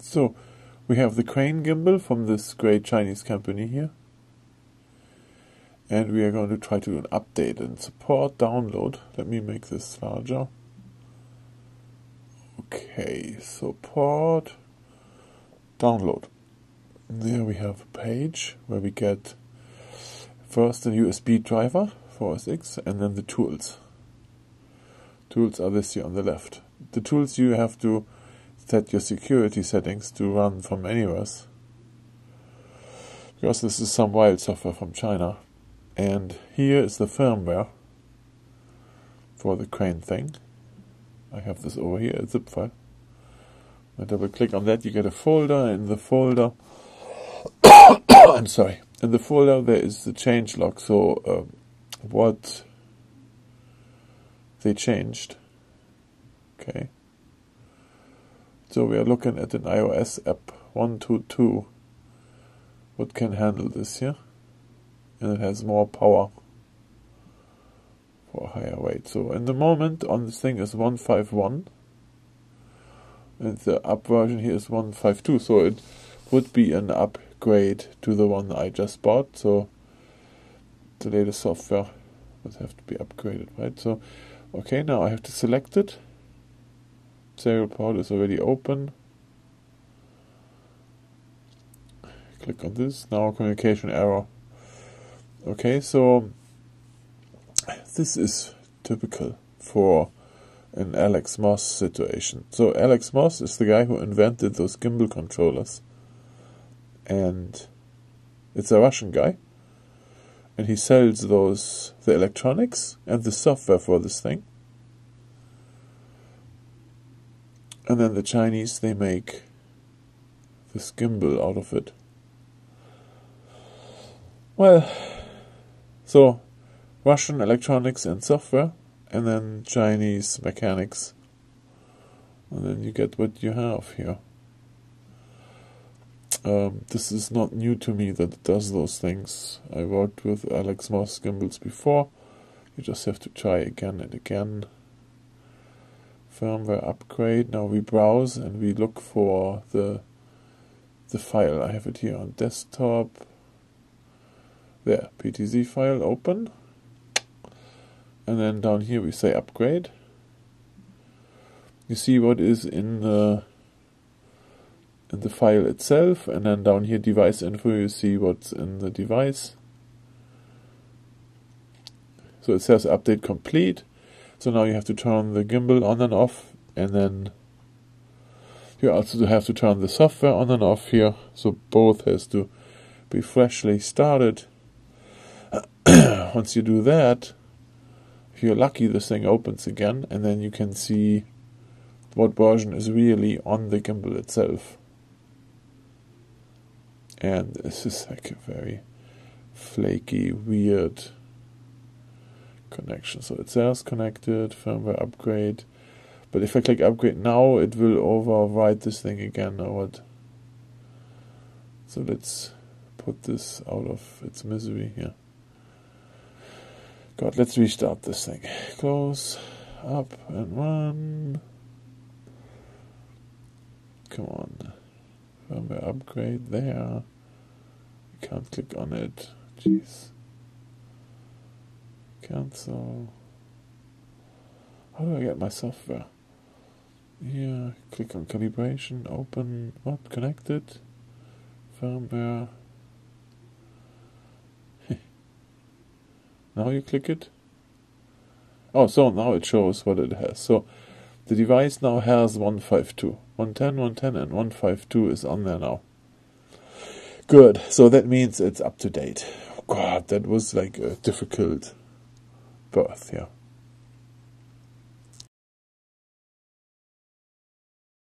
So we have the Crane gimbal from this great Chinese company here. And we are going to try to do an update and support download. Let me make this larger. Okay, support download. There we have a page where we get first the USB driver for OS X and then the tools. Tools are this here on the left. The tools you have to set your security settings to run from anywhere, because this is some wild software from China. And here is the firmware for the Crane thing. I have this over here, a zip file. I double click on that, you get a folder. In the folder, I'm sorry, in the folder there is the change log, so what they changed. Okay. So we are looking at an iOS app 1.2.2. What can handle this here? And it has more power for a higher weight. So in the moment on this thing is 1.5.1 and the up version here is 1.5.2, so it would be an upgrade to the one I just bought. So the latest software would have to be upgraded, right? So okay, now I have to select it. Serial port is already open. Click on this. Now communication error. Okay, so this is typical for an AlexMos situation. So AlexMos is the guy who invented those gimbal controllers, and it's a Russian guy, and he sells those, the electronics and the software for this thing. And then the Chinese, they make this gimbal out of it. Well, so Russian electronics and software, and then Chinese mechanics, and then you get what you have here. This is not new to me that it does those things. I worked with AlexMos gimbals before. You just have to try again and again. Firmware upgrade. Now we browse and we look for the file. I have it here on desktop. There, PTZ file, open. And then down here we say upgrade. You see what is in the file itself, and then down here device info, you see what's in the device. So it says update complete. So now you have to turn the gimbal on and off, and then you also have to turn the software on and off here. So both has to be freshly started. Once you do that, if you're lucky, this thing opens again, and then you can see what version is really on the gimbal itself. And this is like a very flaky, weird connection. So it says connected, firmware upgrade. But if I click upgrade now, it will overwrite this thing again or what. So let's put this out of its misery here. God, let's restart this thing. Close, up and run. Come on. Firmware upgrade there. You can't click on it. Jeez. Cancel. How do I get my software? Here, click on calibration, open, what, connected? Firmware. Now you click it. Oh, so now it shows what it has. So the device now has 1.5.2. 1.10, 1.10, and 1.5.2 is on there now. Good. So that means it's up to date. Oh, God, that was like a difficult birth, yeah.